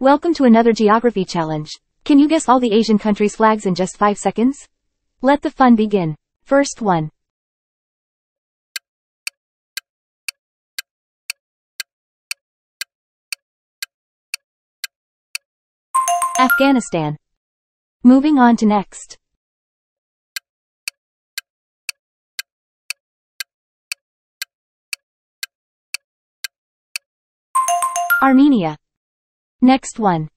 Welcome to another geography challenge. Can you guess all the Asian countries' flags in just 5 seconds? Let the fun begin. First one. Afghanistan. Moving on to next. Armenia. Next one.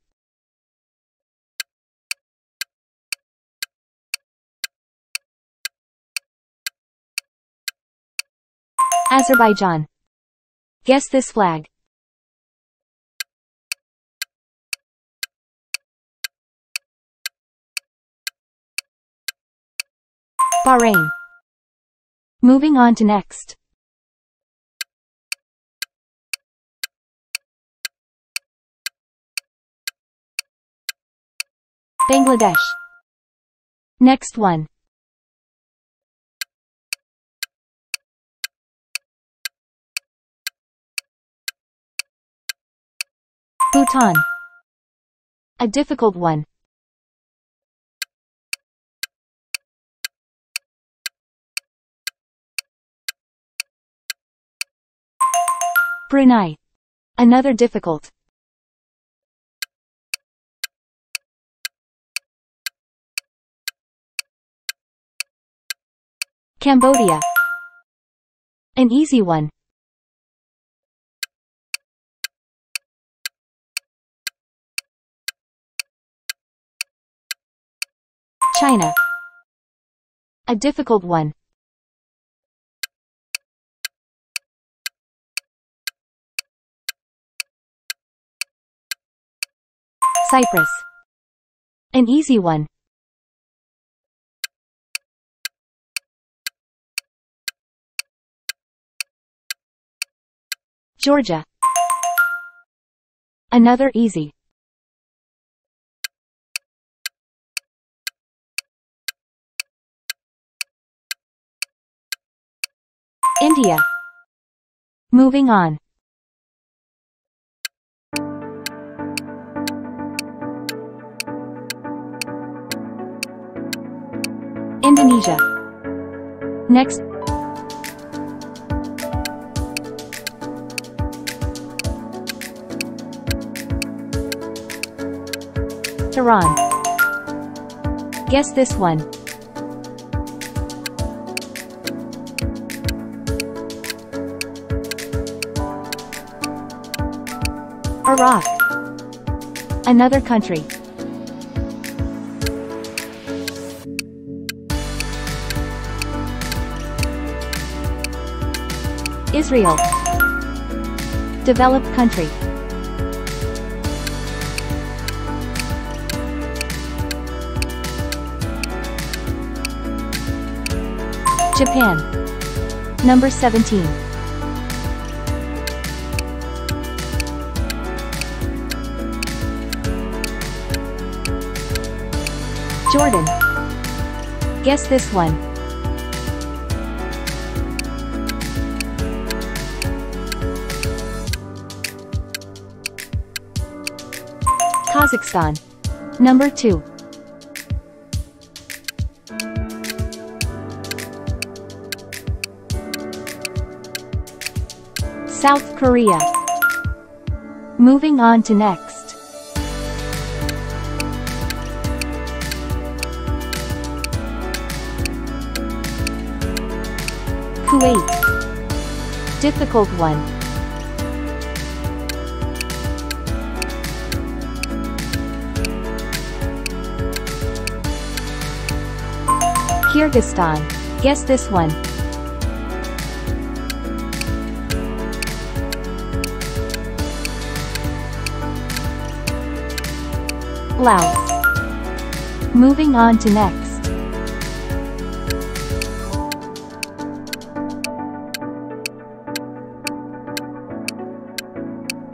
Azerbaijan. Guess this flag. Bahrain. Moving on to next. Bangladesh. Next one. Bhutan. A difficult one. Brunei. Another difficult. Cambodia. An easy one. China. A difficult one. Cyprus. An easy one. Georgia. Another easy. India. Moving on. Indonesia. Next. Iran. Guess this one. Iraq. Another country. Israel. Developed country. Japan. Number 17. Jordan. Guess this one. Kazakhstan. Number 2. South Korea. Moving on to next. Kuwait. Difficult one. Kyrgyzstan. Guess this one. Laos. Moving on to next.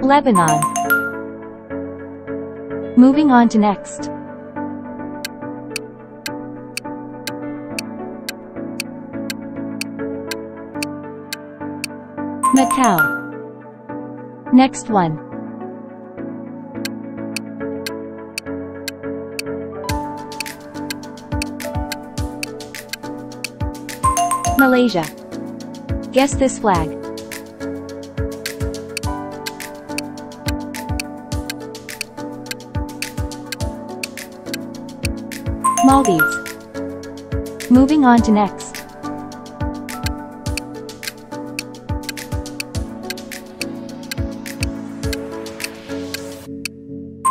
Lebanon. Moving on to next. Macau. Next one. Malaysia. Guess this flag. Maldives. Moving on to next.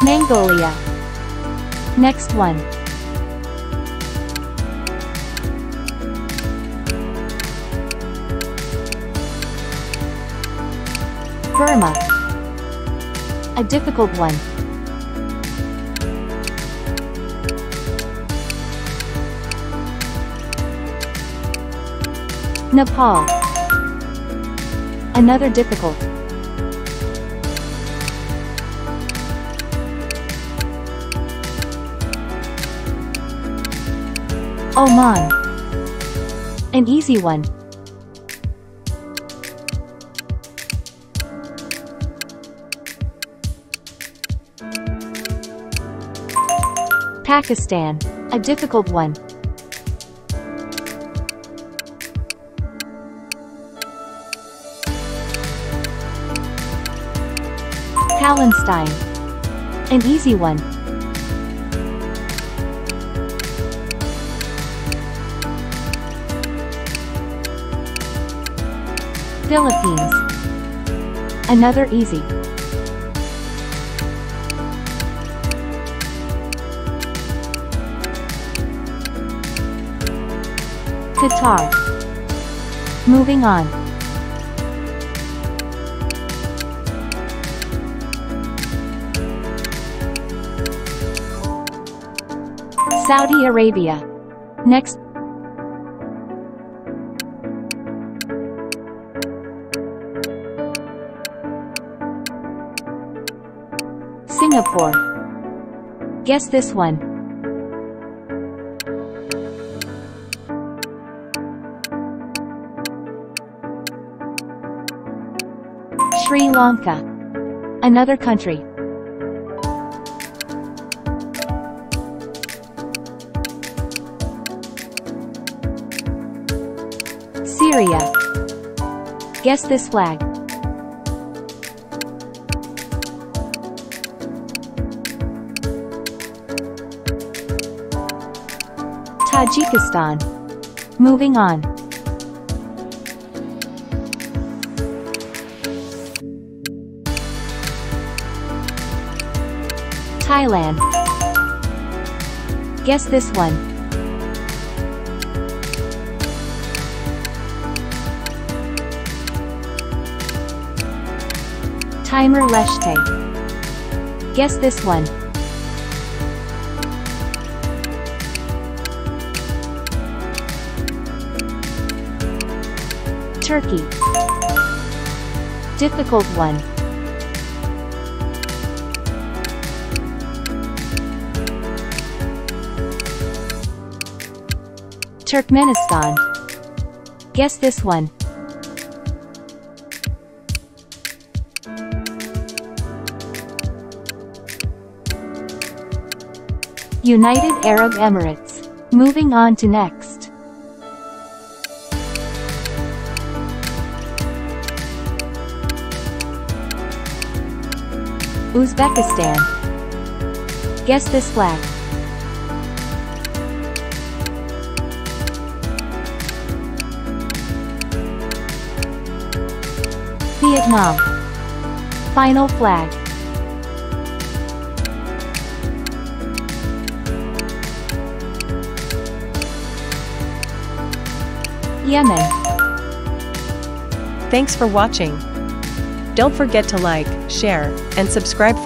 Mongolia. Next one. Burma. A difficult one. Nepal. Another difficult. Oman. An easy one. Pakistan. A difficult one. Palestine. An easy one. Philippines. Another easy. Qatar. Moving on. Saudi Arabia. Next. Singapore. Guess this one. Sri Lanka. Another country. Syria. Guess this flag. Tajikistan. Moving on. Thailand. Guess this one. Timor Leste. Guess this one. Turkey. Difficult one. Turkmenistan. Guess this one. United Arab Emirates. Moving on to next. Uzbekistan. Guess this flag. Vietnam. Final flag. Yemen. Thanks for watching. Don't forget to like, share, and subscribe for